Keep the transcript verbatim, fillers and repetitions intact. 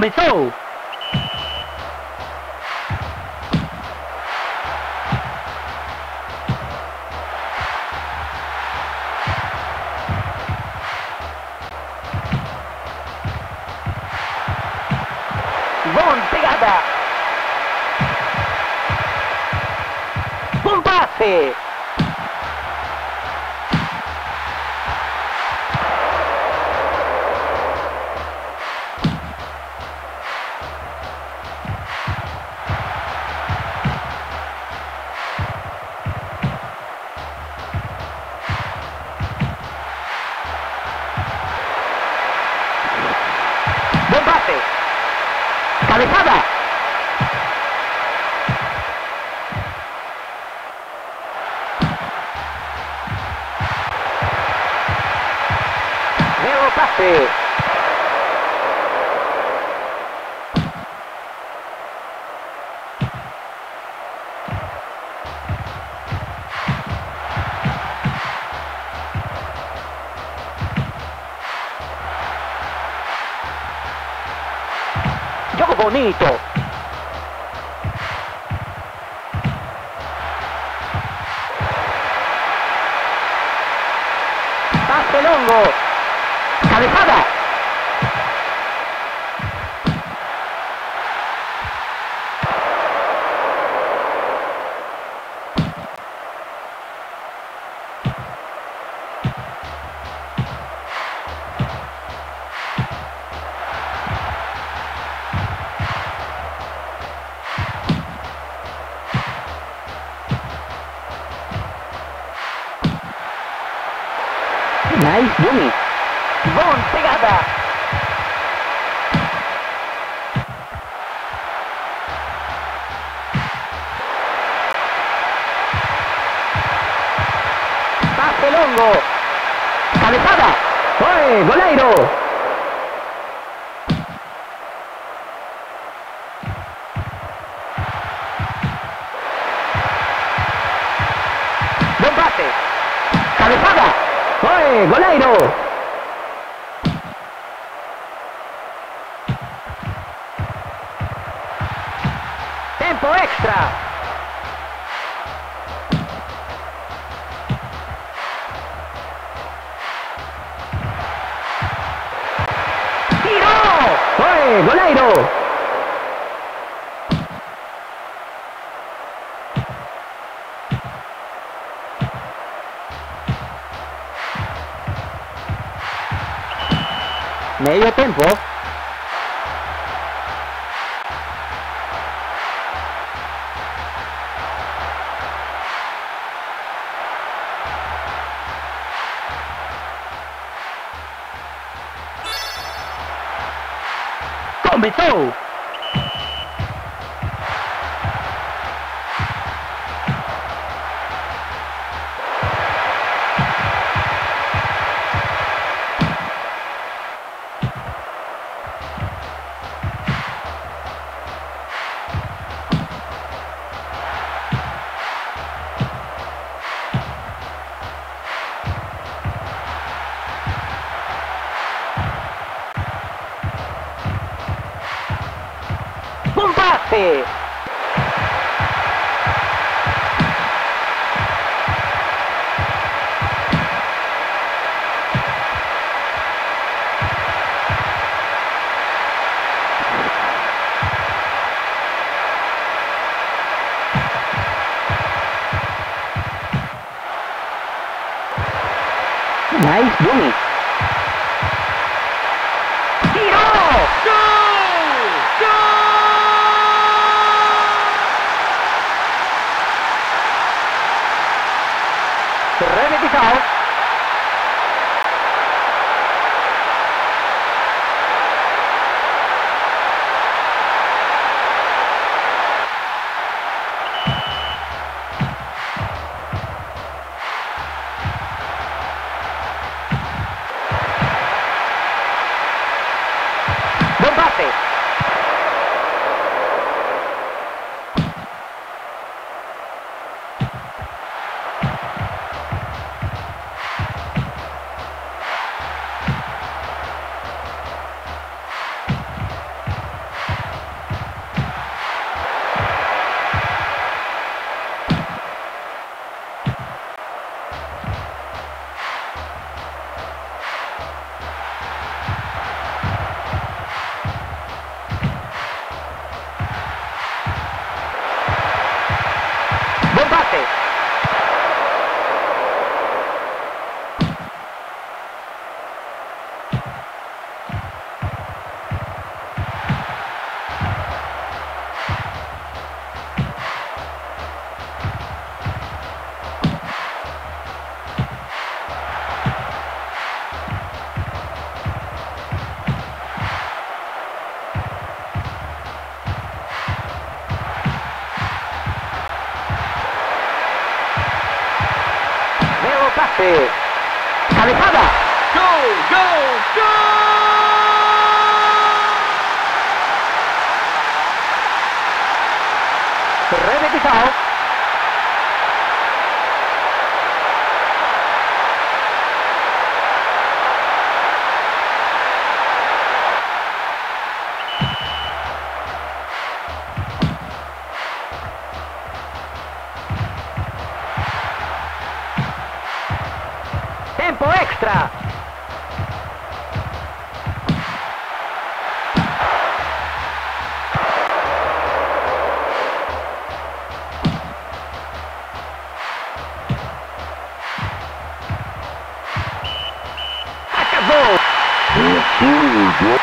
hombre, show. Gol, pegada. Buen pase. Cabezada. Nuevo pase. Bonito. Pase longo. Cabezada. Nice, Jimmy. Bon, pegada. Pase longo. Cabezada. ¡Oye, goleiro! Buen pase. Cabezada. ¡Oye, goleiro! ¡Tiempo extra! ¡Tiro! ¡Oye, goleiro! Medio tiempo. Comenzó. Pase. Nice, Jimmy. Repetición. Buen pase. remate. ¡Alejada! ¡Gol! ¡Gol! ¡Gol! Rebequizado. Tiempo extra. Acabó.